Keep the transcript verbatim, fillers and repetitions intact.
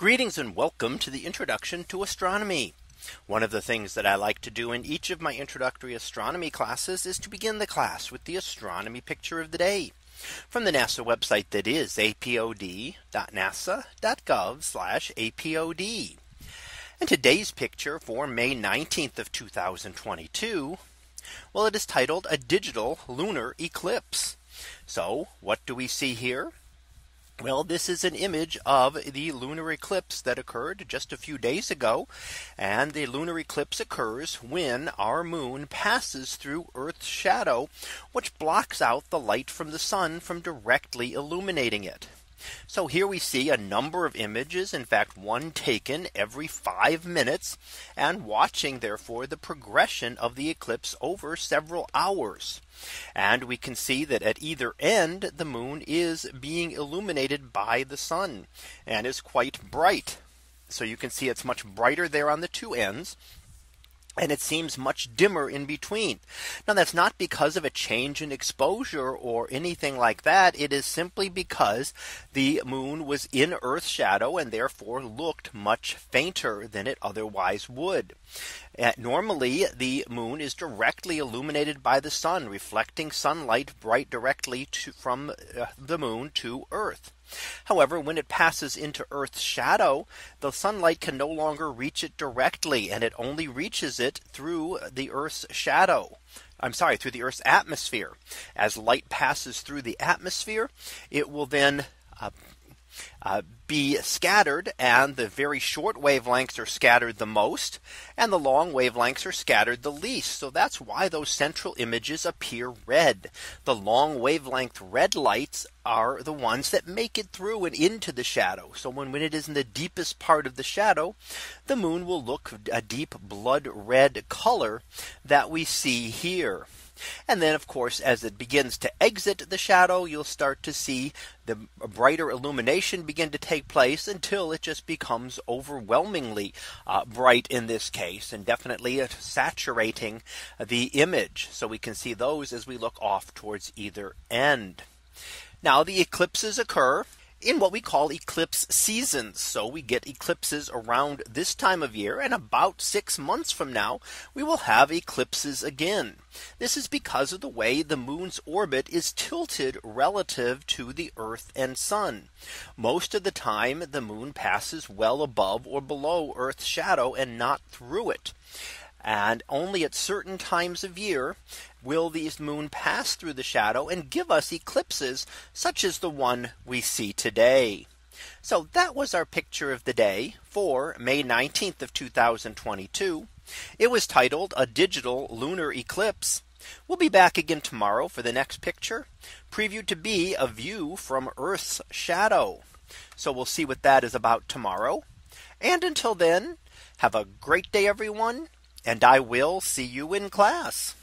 Greetings and welcome to the introduction to astronomy. One of the things that I like to do in each of my introductory astronomy classes is to begin the class with the astronomy picture of the day from the NASA website, that is apod dot nasa dot gov slash apod. And today's picture for May nineteenth of two thousand twenty-two. Well, it is titled A Digital Lunar Eclipse. So what do we see here? Well, this is an image of the lunar eclipse that occurred just a few days ago. And the lunar eclipse occurs when our moon passes through Earth's shadow, which blocks out the light from the sun from directly illuminating it. So here we see a number of images, in fact, one taken every five minutes, and watching therefore the progression of the eclipse over several hours. And we can see that at either end, the moon is being illuminated by the sun and is quite bright. So you can see it's much brighter there on the two ends. And it seems much dimmer in between. Now, that's not because of a change in exposure or anything like that. It is simply because the moon was in Earth's shadow and therefore looked much fainter than it otherwise would. Uh, normally, the moon is directly illuminated by the sun, reflecting sunlight bright directly to, from uh, the moon to Earth. However, when it passes into Earth's shadow, the sunlight can no longer reach it directly, and it only reaches it through the Earth's shadow. I'm sorry, through the Earth's atmosphere. As light passes through the atmosphere, it will then uh, uh, be scattered, and the very short wavelengths are scattered the most, and the long wavelengths are scattered the least. So that's why those central images appear red. The long wavelength red lights are the ones that make it through and into the shadow. So when, when it is in the deepest part of the shadow, the moon will look a deep blood red color that we see here. And then, of course, as it begins to exit the shadow, you'll start to see the brighter illumination begin to take place until it just becomes overwhelmingly uh, bright in this case, and definitely saturating the image. So we can see those as we look off towards either end. Now, the eclipses occur in what we call eclipse seasons. So we get eclipses around this time of year, and about six months from now, we will have eclipses again. This is because of the way the moon's orbit is tilted relative to the Earth and sun. Most of the time, the moon passes well above or below Earth's shadow and not through it. And only at certain times of year will the moon pass through the shadow and give us eclipses such as the one we see today. So that was our picture of the day for May nineteenth of two thousand twenty-two. It was titled A Digital Lunar Eclipse. We'll be back again tomorrow for the next picture, previewed to be a view from Earth's shadow. So we'll see what that is about tomorrow. And until then, have a great day, everyone. And I will see you in class.